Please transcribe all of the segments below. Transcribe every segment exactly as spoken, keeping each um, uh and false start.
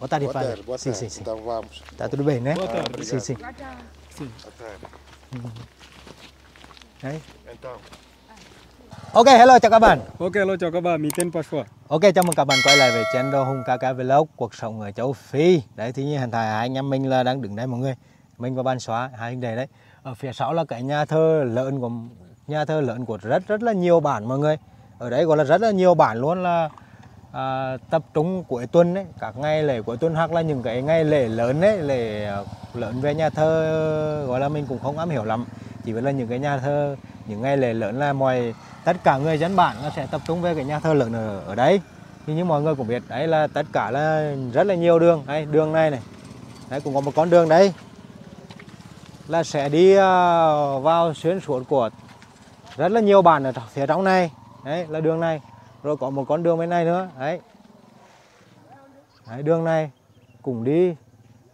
Boa tarde, boa tarde, padre. Boa tarde. Sim, sim, sim. Então vamos. Está tudo bem, né? Boa tarde. Ah, sim, sim. Sim. Boa tarde. Então. Ok, hello, chào các bạn. Ok, hello, chào các bạn. Mình tên Pasqua. Ok, chào mừng các bạn quay lại về channel Hùng KaKa Vlogs, cuộc sống ở Châu Phi. Đấy, thì như hiện tại hai anh em mình là đang đứng đây mọi người. Mình và bạn Xóa, hai anh đề đấy. Ở phía sau là cái nhà thờ lợn của nhà thờ lợn của rất rất là nhiều bản mọi người. Ở đấy gọi là rất là nhiều bản luôn, là à, tập trung cuối tuần ấy, các ngày lễ cuối tuần hoặc là những cái ngày lễ lớn ấy, lễ lớn về nhà thờ gọi là mình cũng không am hiểu lắm. Chỉ biết là những cái nhà thờ, những ngày lễ lớn là mọi tất cả người dân bản nó sẽ tập trung về cái nhà thờ lớn ở, ở đấy. Nhưng như mọi người cũng biết, đấy là tất cả là rất là nhiều đường, đấy, đường này này, đấy cũng có một con đường đấy là sẽ đi vào xuyên suốt của rất là nhiều bản ở phía trong này, đấy là đường này. Rồi có một con đường bên này nữa, đấy. Đấy, đường này cũng đi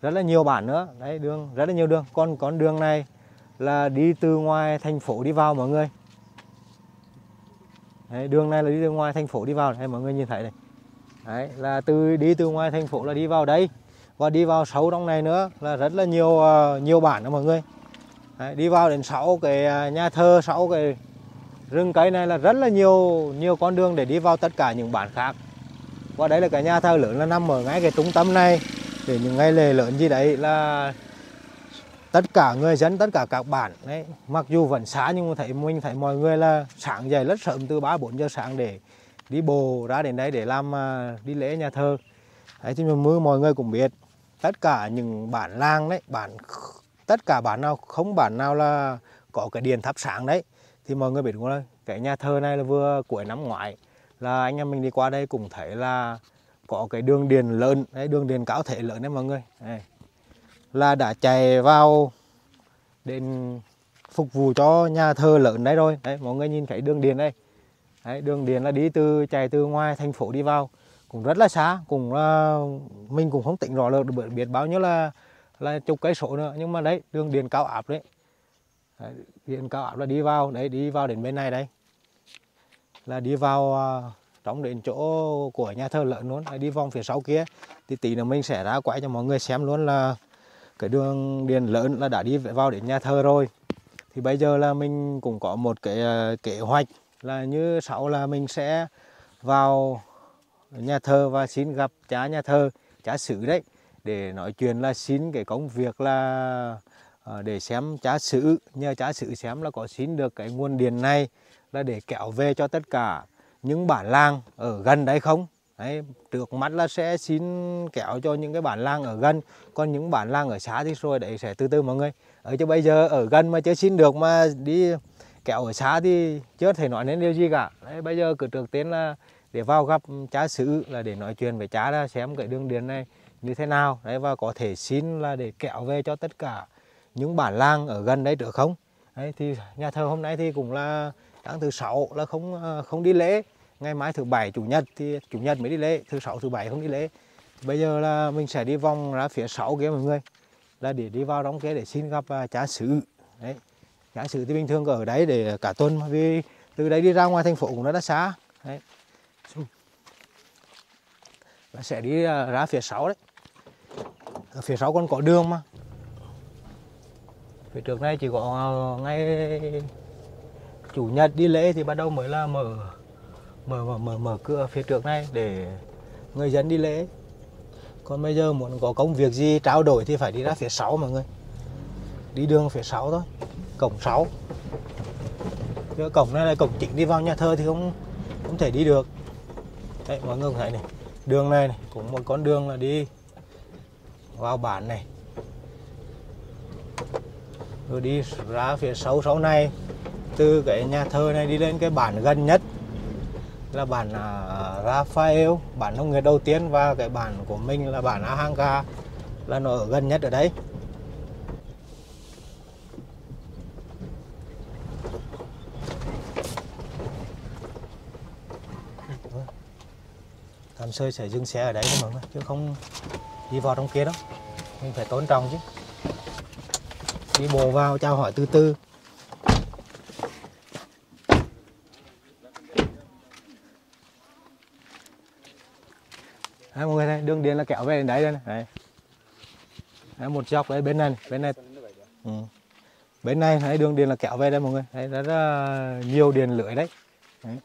rất là nhiều bản nữa, đấy đường rất là nhiều đường. Còn con đường này là đi từ ngoài thành phố đi vào mọi người. Đấy, đường này là đi từ ngoài thành phố đi vào, đấy, mọi người nhìn thấy này. Đấy, là từ đi từ ngoài thành phố là đi vào đây và đi vào sâu trong này nữa là rất là nhiều nhiều bản đó mọi người. Đấy, đi vào đến sáu cái nhà thờ, sáu cái rừng cây này là rất là nhiều nhiều con đường để đi vào tất cả những bản khác. Và đấy là cái nhà thờ lớn là nằm ở ngay cái trung tâm này, để những ngày lễ lớn gì đấy là tất cả người dân, tất cả các bản đấy, mặc dù vẫn xa nhưng mà thấy mình thấy mọi người là sáng dậy rất sớm từ ba bốn giờ sáng để đi bộ ra đến đây để làm đi lễ nhà thờ. Đấy, thì mọi người cũng biết tất cả những bản làng đấy, bản tất cả bản nào không bản nào là có cái điện thắp sáng đấy. Thì mọi người biết cũng là cái nhà thờ này là vừa cuối năm ngoái là anh em mình đi qua đây cũng thấy là có cái đường điện lớn, đấy, đường điện cao thể lớn đấy mọi người. Đấy, là đã chạy vào đến phục vụ cho nhà thờ lớn đấy rồi. Đấy, mọi người nhìn thấy đường điện đây. Đấy, đường điện là đi từ chạy từ ngoài thành phố đi vào cũng rất là xa, cũng là mình cũng không tính rõ được biết bao nhiêu là là chục cây số nữa, nhưng mà đấy đường điện cao áp đấy. Đấy, điện cao áp là đi vào, đấy đi vào đến bên này đây. Là đi vào uh, trong đến chỗ của nhà thờ lợn luôn, đấy, đi vòng phía sau kia. Thì tí nữa mình sẽ ra quay cho mọi người xem luôn là cái đường điện lớn là đã đi vào đến nhà thờ rồi. Thì bây giờ là mình cũng có một cái uh, kế hoạch là như sau là mình sẽ vào nhà thờ và xin gặp cha nhà thờ, cha xứ đấy, để nói chuyện là xin cái công việc là để xem cha xứ, nhờ cha xứ xem là có xin được cái nguồn điện này là để kéo về cho tất cả những bản làng ở gần đấy không. Đấy, trước mắt là sẽ xin kéo cho những cái bản làng ở gần, còn những bản làng ở xa thì rồi đấy sẽ từ từ mọi người. Ở chứ bây giờ ở gần mà chưa xin được mà đi kéo ở xa thì chưa thể nói đến điều gì cả. Đấy, bây giờ cứ trước tiên là để vào gặp cha xứ là để nói chuyện với cha ra xem cái đường điện này như thế nào. Đấy, và có thể xin là để kéo về cho tất cả những bản làng ở gần đấy được không? Đấy, thì nhà thờ hôm nay thì cũng là tháng thứ sáu là không không đi lễ, ngày mai thứ bảy chủ nhật thì chủ nhật mới đi lễ, thứ sáu thứ bảy không đi lễ. Bây giờ là mình sẽ đi vòng ra phía sau kia mọi người, là để đi vào đóng kia để xin gặp cha xứ. Đấy, cha xứ thì bình thường ở đấy để cả tuần, vì từ đấy đi ra ngoài thành phố cũng rất là xa. Đấy, và sẽ đi ra phía sau đấy, ở phía sau còn có đường mà. Vì trước nay chỉ có ngay chủ nhật đi lễ thì bắt đầu mới là mở mở mở mở, mở cửa phía trước này để người dân đi lễ. Còn bây giờ muốn có công việc gì trao đổi thì phải đi ra phía sau mọi người. Đi đường phía sau thôi, cổng sáu. Cái cổng này là cổng chính đi vào nhà thờ thì không không thể đi được. Đấy, mọi người thấy này, đường này, này cũng một con đường là đi vào bản này. Rồi đi ra phía sau sau này, từ cái nhà thờ này đi lên cái bản gần nhất là bản Rafael, bản nông nghiệp đầu tiên, và cái bản của mình là bản Ahangka là nó ở gần nhất ở đấy. Tạm thời sẽ dừng xe ở đấy mọi người, chứ không đi vào trong kia đâu, mình phải tôn trọng chứ. Đi bộ vào chào hỏi từ từ. Đấy, mọi người này, đường điện là kéo về đến đấy đây này. Đấy. Đấy, một dọc đấy, bên này, này. Bên này. Ừ. Bên này thấy đường điện là kéo về đây mọi người. Đấy, rất là nhiều điện lưỡi đấy. Đấy.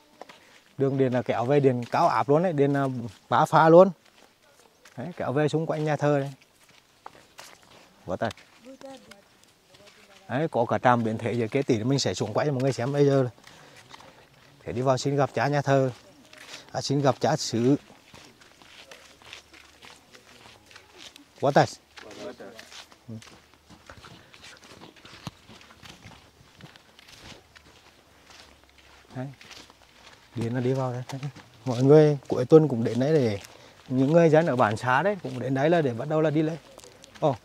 Đường điện là kéo về điện cao áp luôn đấy, điện bá phá luôn. Đấy, kéo về xung quanh nhà thờ đấy. Quá tài. Đấy, có cả trạm biến thể giờ kế tỷ mình sẽ xuống quay cho mọi người xem bây giờ. Thế đi vào xin gặp cha nhà thờ. À, xin gặp cha xứ. Quá tài. Đấy. Điền nó đi vào đây. Mọi người cuối tuần cũng đến đấy, để những người dân ở bản xá đấy cũng đến đấy là để bắt đầu là đi lên. Oh.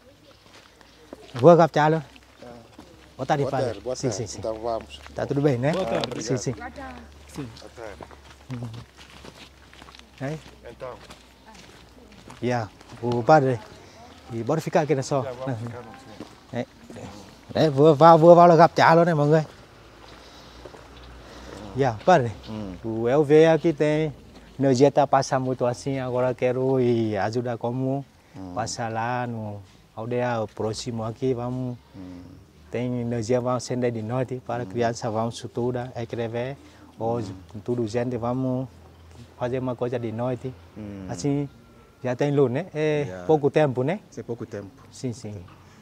Vừa gặp cha luôn. Boa tarde, boa tarde, padre. Boa tarde. Sim, sim, sim. Então vamos. Está tudo bem, né? Boa tarde. Sim, sim. Boa tarde. Sim. Boa tarde. Hum. Aí? Então. Yeah. O padre. E bora ficar aqui, né, só? Já, vamos ficar, não sei. Đấy. Đấy, vừa vào, vừa vào là gặp cha luôn này mọi người. Yeah, padre. Hum. Eu vejo que tem no dia tá passando muito assim, agora quero ir ajudar como passar lá no aldeia próximo aqui, vamos. Tem energia vamos acender de noite para a criança vamos estudar, escrever ou tudo gente vamos fazer uma coisa de noite. Assim já tem luz, né? É pouco tempo, né? É pouco tempo. Sim, sim.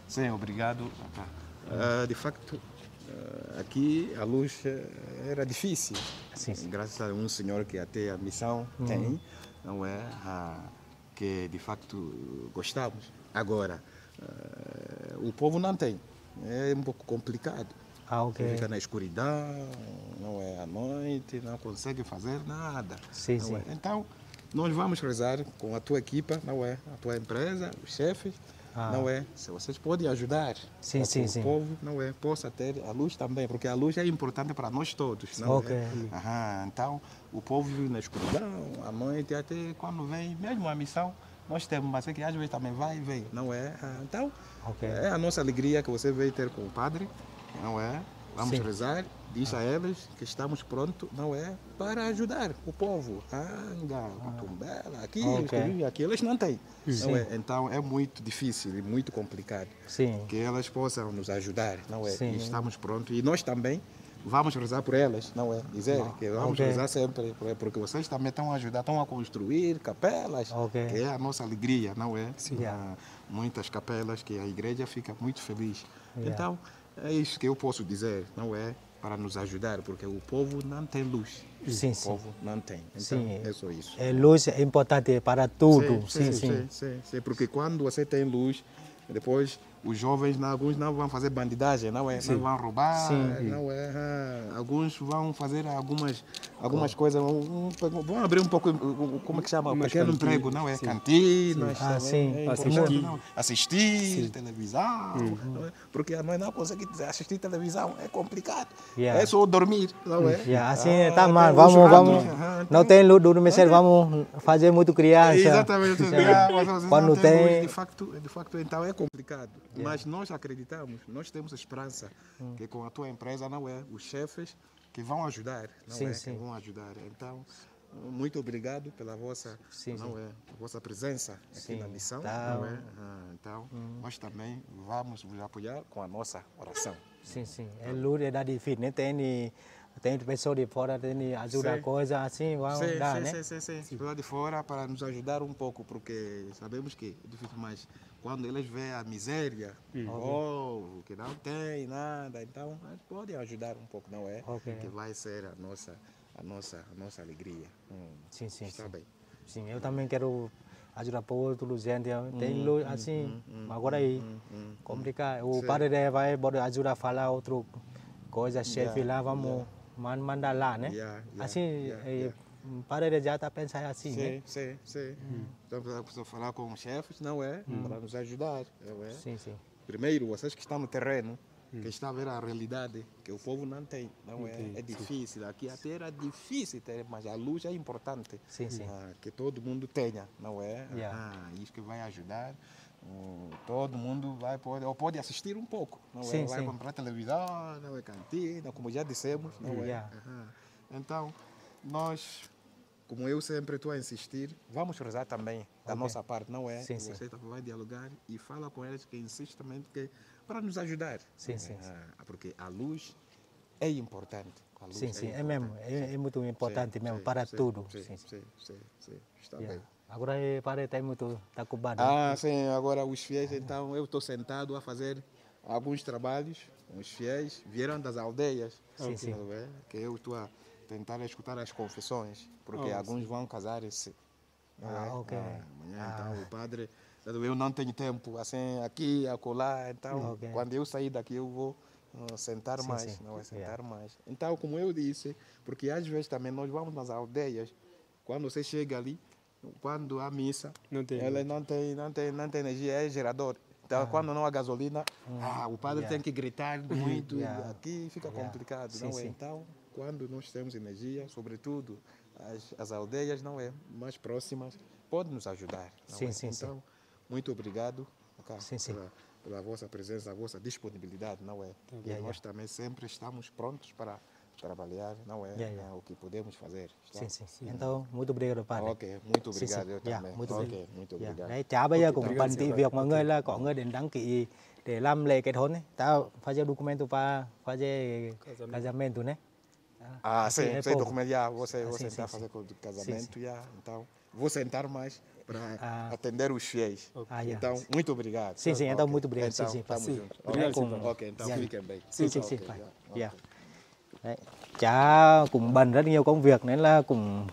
Sim, obrigado. Uh, de facto, uh, aqui a luz era difícil. Sim, sim. Graças a um senhor que até a missão uhum. tem, não é? Uh, que de facto gostamos. Agora, uh, o povo não tem. É um pouco complicado. Ah, ok. Fica na escuridão, não é à noite, não consegue fazer nada. Sim, sim. É? Então, nós vamos rezar com a tua equipa, não é? A tua empresa, os chefes, ah. não é? Se vocês podem ajudar, sim, sim, sim. o povo, não é? Possa ter a luz também, porque a luz é importante para nós todos, não okay. é? Aham, então, o povo vive na escuridão, à noite, até quando vem, mesmo a missão, nós temos, mas é que às vezes também vai e vem, não é? Então, okay. é a nossa alegria que você veio ter com o padre, não é? Vamos Sim. rezar, diz ah. a eles que estamos prontos, não é? Para ajudar o povo. Ahangka, Tumbela, aqui, okay. aqui, eles não têm. Não é? Então, é muito difícil e muito complicado Sim. que elas possam nos ajudar, não é? Sim. E estamos prontos, e nós também. Vamos rezar por elas, não é? Dizer ah, que vamos okay. rezar sempre, porque vocês também estão a ajudar, estão a construir capelas, okay. que é a nossa alegria, não é? Sim. Yeah. Muitas capelas que a igreja fica muito feliz. Yeah. Então, é isso que eu posso dizer, não é? Para nos ajudar, porque o povo não tem luz. Sim, o sim. povo não tem. Então, sim. é só isso. É, luz é importante para tudo. Sim, sim, sim. sim. sim, sim, sim. Porque quando você tem luz, depois... Os jovens, alguns não vão fazer bandidagem, não é? Sim. Não vão roubar, sim, sim. não é? Alguns vão fazer algumas, algumas coisas, vão abrir um pouco, como é que chama? Um pequeno emprego, não é? Sim. Cantinas, ah, sim. É assistir, não? assistir televisão, uhum. não é? Porque a mãe não consegue assistir televisão, é complicado. Yeah. É só dormir, não é? Yeah. Assim está ah, mal, vamos, um vamos. Uhum. Não tem luz, dormir, é. vamos fazer muito criança. Exatamente, quando tem. De facto, de facto, então é complicado. Yeah. Mas nós acreditamos, nós temos esperança hum. que com a tua empresa, não é? Os chefes que vão ajudar, não sim, é? Sim. Que vão ajudar. Então, muito obrigado pela vossa, sim, não sim. é? Vossa presença aqui sim. na missão, tá. não é? Ah, então, hum. nós também vamos vos apoiar com a nossa oração. Sim, sim. É luta da difícil, né? Tem Tem pessoas de fora, tem ajuda sim. coisa assim, vamos sim, dar, sim, né? Sim, sim, sim, sim. Pessoas de fora para nos ajudar um pouco, porque sabemos que é difícil, mas quando eles veem a miséria, hum. ou que não tem nada, então podem ajudar um pouco, não é? Okay. Que vai ser a nossa, a nossa, a nossa alegria. Hum. Sim, sim, Está sim. bem. Sim, eu também quero ajudar para outros gente, tem luz assim, hum, hum, agora aí, hum, hum, complicado. O sim. padre vai ajudar a falar outra coisa, chefe yeah, lá, vamos... Yeah. Man manda lá, né? Yeah, yeah, assim, yeah, yeah. padre já está pensando assim, sim, né? Sim, sim. Hum. Então, precisamos falar com os chefes, não é? Hum. Para nos ajudar, não é? Sim, sim. Primeiro, vocês que estão no terreno, hum. que estão a ver a realidade, que o povo não tem, não é? Sim, é difícil, sim. aqui até era difícil ter, mas a luz é importante. Sim, sim. Ah, que todo mundo tenha, não é? Yeah. Ah, isso que vai ajudar. Todo mundo vai pode, ou pode assistir um pouco, não sim, é? Vai sim. comprar televisão, não é? Cantina, como já dissemos, não yeah. é? Uhum. Então, nós Como eu sempre estou a insistir... Vamos rezar também, da okay. nossa parte, não é? Sim, você sim. vai dialogar e fala com eles que insiste também que, para nos ajudar. Sim, é, sim. Porque a luz é importante. A luz sim, é sim, importante. é mesmo. É, é muito importante sim, mesmo sim, para sim, tudo. Sim, sim, sim. sim, sim, sim. Está yeah. bem. Agora é, parece que está muito ocupado. Ah, né? sim. Agora os fiéis, ah. então, eu estou sentado a fazer alguns trabalhos. Os fiéis vieram das aldeias. Sim, sim. Bem, que eu estou a... tentar escutar as confissões, porque oh, alguns sim. vão casar-se. Ah, é? ok. Amanhã, ah. então, o padre... Eu não tenho tempo, assim, aqui, acolá, então, okay. quando eu sair daqui, eu vou uh, sentar sim, mais, sim. não é? Sentar yeah. mais. Então, como eu disse, porque às vezes também nós vamos nas aldeias, quando você chega ali, quando há missa, não tem ela não tem, não, tem, não tem energia, é gerador. Então, ah. quando não há gasolina, hum. ah, o padre yeah. tem que gritar muito, yeah. aqui fica yeah. complicado, sim, não é? Sim. Então... Quando nós temos energia, sobretudo as, as aldeias não é mais próximas, pode nos ajudar. Sim, é? sim, então, sim. muito obrigado Kaka, sim, sim. Pela, pela vossa presença, a vossa disponibilidade, não é? Tá e nós também sempre estamos prontos para trabalhar, não é? Yeah, yeah. é o que podemos fazer. Está? Sim, sim, sim. Então, muito obrigado, padre. Ok, muito obrigado, sim, eu yeah, também. Muito, okay, muito yeah. obrigado. Đấy, chào bây giờ cũng bàn tí việc mọi người là có người đến đăng ký để làm lễ kết hôn ấy. Tao phải giao documento para fazer casamento, né? Ah, sim, é sei documento, já, vou, sei, ah, vou sim, sentar sim, fazer sim. o casamento, sim, sim. Já, então vou sentar mais para ah. atender os fiéis. Ah, então, sim. muito obrigado. Sim, sim, então okay. muito obrigado. Então, sim, sim, estamos juntos. Obrigado, com... Ok, então yeah. fiquem bem. Sim, sim, sim. Okay, sim. Yeah. Yeah. Okay. Cha cũng bận rất nhiều công việc, nên là cũng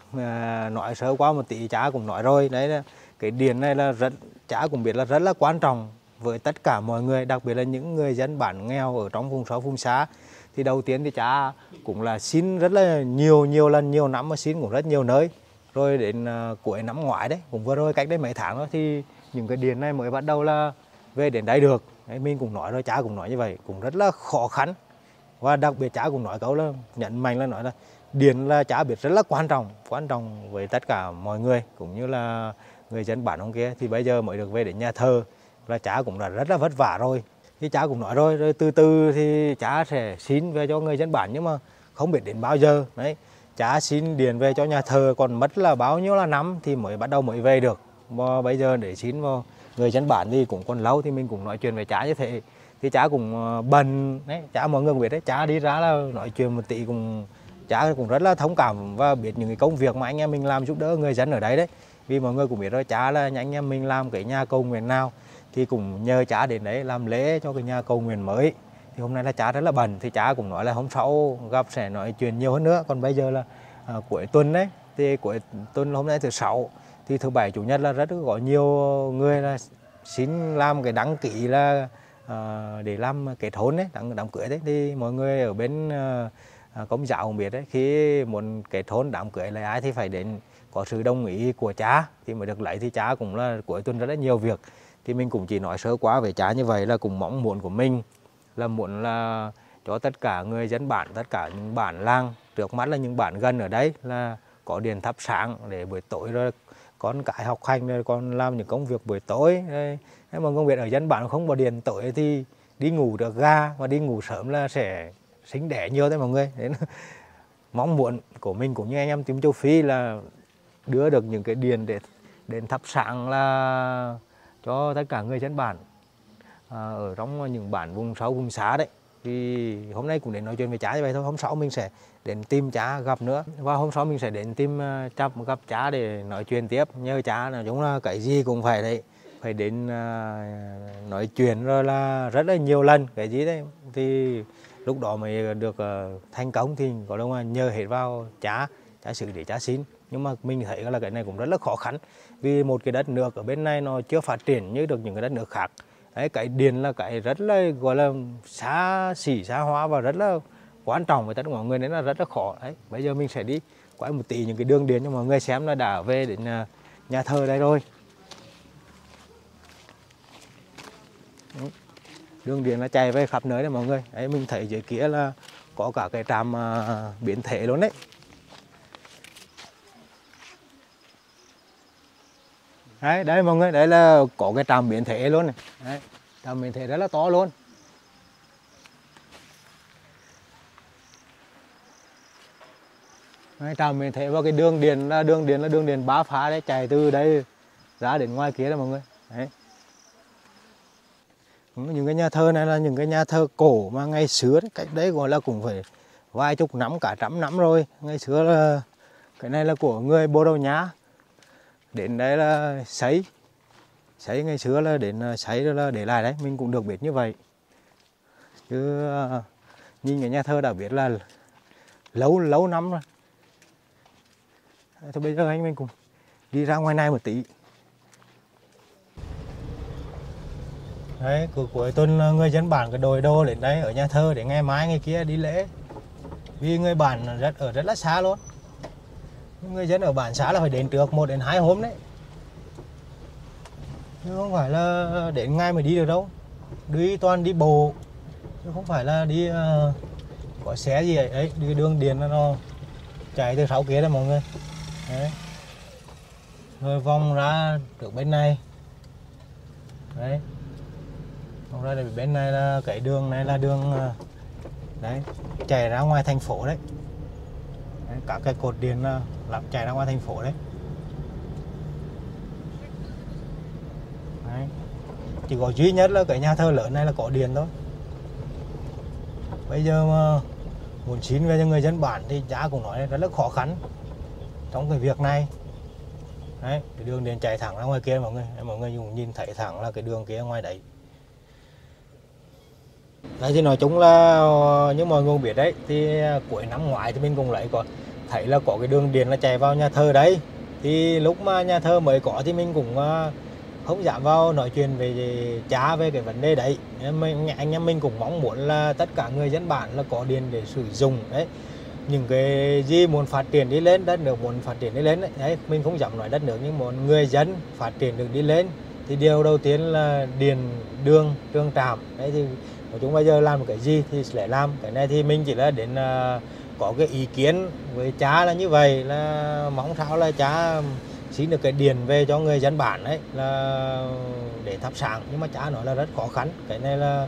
nói sơ qua một tí, cha cũng nói rồi. Đấy là cái điển này là rất, cha cũng biết là rất là quan trọng với tất cả mọi người, đặc biệt là những người dân bản nghèo ở trong vùng sâu, vùng xa. Thì đầu tiên thì cha cũng là xin rất là nhiều nhiều lần nhiều năm mà xin cũng rất nhiều nơi. Rồi đến uh, cuối năm ngoái đấy, cũng vừa rồi cách đây mấy tháng đó thì những cái điền này mới bắt đầu là về đến đây được. Đấy, mình cũng nói rồi, cha cũng nói như vậy, cũng rất là khó khăn. Và đặc biệt cha cũng nói câu là nhấn mạnh là nói là điền là cha biết rất là quan trọng, quan trọng với tất cả mọi người cũng như là người dân bản ông kia. Thì bây giờ mới được về đến nhà thờ là cha cũng là rất là vất vả rồi. Thì cha cũng nói rồi, rồi từ từ thì cha sẽ xin về cho người dân bản nhưng mà không biết đến bao giờ. Đấy, cha xin điền về cho nhà thờ còn mất là bao nhiêu là năm thì mới bắt đầu mới về được. Mà bây giờ để xin vào người dân bản thì cũng còn lâu thì mình cũng nói chuyện với cha như thế. Thì cha cũng bần, đấy, cha mọi người biết đấy, cha đi ra là nói chuyện một tí cũng cha cũng rất là thông cảm và biết những cái công việc mà anh em mình làm giúp đỡ người dân ở đấy đấy. Vì mọi người cũng biết rồi, cha là anh em mình làm cái nhà cầu nguyện nào thì cũng nhờ cha đến đấy làm lễ cho cái nhà cầu nguyện mới. Thì hôm nay là cha rất là bận, thì cha cũng nói là hôm sau gặp sẽ nói chuyện nhiều hơn nữa. Còn bây giờ là à, cuối tuần đấy, thì cuối tuần hôm nay thứ sáu thì thứ bảy chủ nhật là rất có nhiều người là xin làm cái đăng ký là à, để làm kết hôn đấy, đăng đám cưới đấy. Thì mọi người ở bên à, công giáo cũng biết đấy, khi muốn kết hôn đám cưới là ai thì phải đến có sự đồng ý của cha thì mới được lấy. Thì cha cũng là cuối tuần rất là nhiều việc. Thì mình cũng chỉ nói sơ quá về cha như vậy là cũng mong muốn của mình là muốn là cho tất cả người dân bản, tất cả những bản làng, trước mắt là những bản gần ở đấy là có đèn thắp sáng để buổi tối rồi con cái học hành rồi con làm những công việc buổi tối. Đấy, mà công việc ở dân bản không có đèn tối thì đi ngủ được ga và đi ngủ sớm là sẽ sinh đẻ nhiều đấy mọi người. Đấy, mong muốn của mình cũng như anh em team Châu Phi là đưa được những cái đèn để đèn thắp sáng là cho tất cả người dân bản à, ở trong những bản vùng sâu vùng xa đấy. Thì hôm nay cũng đến nói chuyện với cha như vậy thôi. Hôm sau mình sẽ đến tìm cha gặp nữa và hôm sau mình sẽ đến tìm cha gặp cha để nói chuyện tiếp. Nhờ cha là chúng là cái gì cũng phải đấy, phải đến à, nói chuyện rồi là rất là nhiều lần cái gì đấy thì lúc đó mới được à, thành công. Thì có đâu mà nhờ hết vào cha, cha xử để cha xin. Nhưng mà mình thấy là cái này cũng rất là khó khăn vì một cái đất nước ở bên này nó chưa phát triển như được những cái đất nước khác. Đấy, cái điền là cái rất là gọi là xa xỉ, xa hóa và rất là quan trọng với tất cả mọi người nên là rất là khó. Đấy, bây giờ mình sẽ đi quay một tí những cái đường điền cho mọi người xem là đã về đến nhà, nhà thờ đây rồi. Đường điền là chạy về khắp nơi đấy mọi người. Đấy, mình thấy dưới kia là có cả cái trạm à, biến thể luôn đấy. Đấy, đấy mọi người, đấy là có cái trạm biến thể luôn này. Đấy, trạm biến thể rất là to luôn. Ngay tàu mình thấy vào cái đường điện là đường điện là đường điện bá phá đấy, chạy từ đây ra đến ngoài kia đó mọi người. Đấy. Những cái nhà thờ này là những cái nhà thờ cổ mà ngày xưa đấy, cách đấy gọi là cũng phải vài chục năm, cả trăm năm rồi. Ngày xưa là cái này là của người Bồ Đào Nha. Đến đây là sấy. Sấy ngày xưa là đến sấy rồi là để lại đấy, mình cũng được biết như vậy. Chứ nhìn cái nhà thờ đã biết là lâu lâu năm rồi. Thôi bây giờ anh mình cùng đi ra ngoài này một tí. Đấy, cứ cuối tuần người dân bản cái đồi đô đến đây ở nhà thờ để ngày mai ngày kia đi lễ. Vì người bản rất ở rất là xa luôn. Người dân ở bản xã là phải đến trước một đến hai hôm đấy. Chứ không phải là đến ngay mới đi được đâu. Đi toàn đi bộ. Chứ không phải là đi uh, có xe gì ấy, đi đường điện nó chạy từ sáu kia đó mọi người. Đấy. Rồi vòng ra trước bên này. Đấy. Vòng ra bên này là cái đường này là đường uh, đấy, chạy ra ngoài thành phố đấy. Đấy, cả cái cột điện làm chạy ra ngoài thành phố đấy. Đấy. Chỉ có duy nhất là cái nhà thờ lớn này là có điện thôi. Bây giờ mà muốn xin về cho người dân bản thì giá cũng nói rất là khó khăn trong cái việc này. Đấy, cái đường điện chạy thẳng ra ngoài kia mọi người, mọi người cũng nhìn thấy thẳng là cái đường kia ngoài đấy. Đấy thì nói chung là như mọi người biết đấy, thì cuối năm ngoái thì mình cũng lại còn thấy là có cái đường điện là chạy vào nhà thờ đấy. Thì lúc mà nhà thờ mới có thì mình cũng không dám vào nói chuyện về cha về cái vấn đề đấy. Mình, anh em mình cũng mong muốn là tất cả người dân bản là có điện để sử dụng đấy. Những cái gì muốn phát triển đi lên, đất nước muốn phát triển đi lên đấy, đấy mình không dám nói đất nước nhưng muốn người dân phát triển được đi lên thì điều đầu tiên là điện, đường, trường trạm đấy. Thì chúng bây giờ làm một cái gì thì sẽ làm cái này, thì mình chỉ là đến uh, có cái ý kiến với cha là như vậy, là mong sao là cha xin được cái điện về cho người dân bản đấy là để thắp sáng, nhưng mà cha nói là rất khó khăn. Cái này là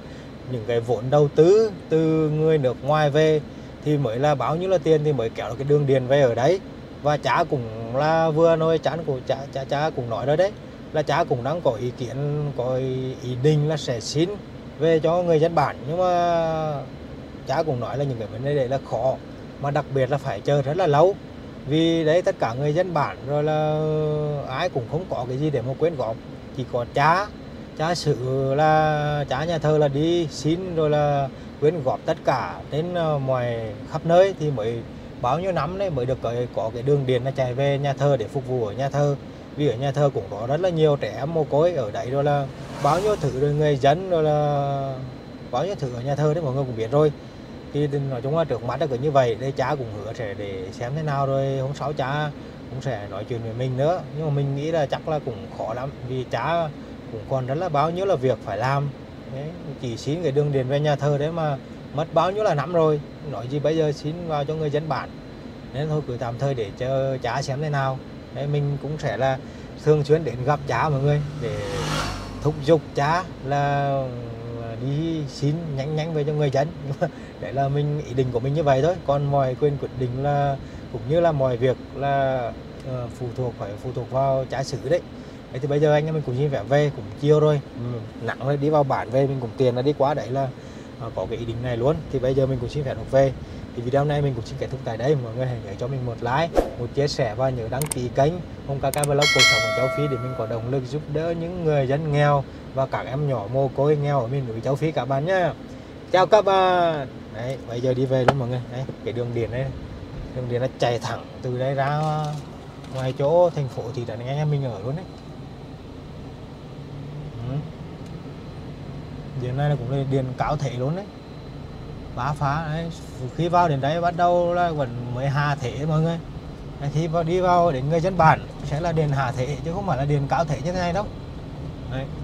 những cái vốn đầu tư từ người nước ngoài về thì mới là bao nhiêu là tiền thì mới kéo được cái đường điện về ở đấy. Và cha cũng là vừa nói chán của cha, cha cha cũng nói rồi đấy, là cha cũng đang có ý kiến, có ý định là sẽ xin về cho người dân bản, nhưng mà cha cũng nói là những cái vấn đề đấy là khó, mà đặc biệt là phải chờ rất là lâu. Vì đấy tất cả người dân bản rồi là ai cũng không có cái gì để mà quyên góp, chỉ có cha cha sự là cha nhà thờ là đi xin rồi là quyên góp tất cả đến mọi khắp nơi thì mới bao nhiêu năm đấy mới được cái, có cái đường điện là chạy về nhà thờ để phục vụ ở nhà thờ. Vì ở nhà thờ cũng có rất là nhiều trẻ em mồ côi ở đấy, rồi là bao nhiêu thứ rồi người dân, rồi là bao nhiêu thứ ở nhà thờ đấy mọi người cũng biết rồi. Thì nói chung là trước mắt là cứ như vậy, đây cha cũng hứa sẽ để xem thế nào rồi hôm sau cha cũng sẽ nói chuyện với mình nữa. Nhưng mà mình nghĩ là chắc là cũng khó lắm vì cha cũng còn rất là bao nhiêu là việc phải làm. Đấy, chỉ xin cái đường điện về nhà thờ đấy mà mất bao nhiêu là năm rồi, nói gì bây giờ xin vào cho người dân bản. Nên thôi cứ tạm thời để cho cha xem thế nào. Đấy, mình cũng sẽ là thường xuyên đến gặp cha mọi người để thúc giục cha là đi xin nhanh nhanh về cho người dân. Đấy là mình ý định của mình như vậy thôi. Còn mọi quyền quyết định là cũng như là mọi việc là uh, phụ thuộc phải phụ thuộc vào cha xứ đấy. Đấy thì bây giờ anh em mình cũng xin vẻ về cũng chiều rồi, ừ. nặng rồi đi vào bản về mình cũng tiền là đi quá đấy là uh, có cái ý định này luôn. Thì bây giờ mình cũng xin vẻ được về. Thì video này mình cũng xin kết thúc tại đây. Mọi người hãy nhớ cho mình một like, một chia sẻ và nhớ đăng ký kênh Hùng KaKa Vlogs cuộc sống ở Châu Phi để mình có động lực giúp đỡ những người dân nghèo và các em nhỏ mồ côi nghèo ở miền núi Châu Phi các bạn nhá. Chào các bạn. Đấy, bây giờ đi về luôn mọi người. Đấy, cái đường điện đây, đường điện nó chạy thẳng từ đây ra ngoài chỗ thành phố thì đã anh em mình ở luôn đấy. Ừ. Điện này là cũng là điện cao thể luôn đấy. Bá phá đấy. Khi vào đến đấy bắt đầu là vẫn mới hạ thế mọi người. Đấy, khi vào đi vào đến người dân bản sẽ là điện hạ thế chứ không phải là điện cao thể như thế này đâu. Đấy.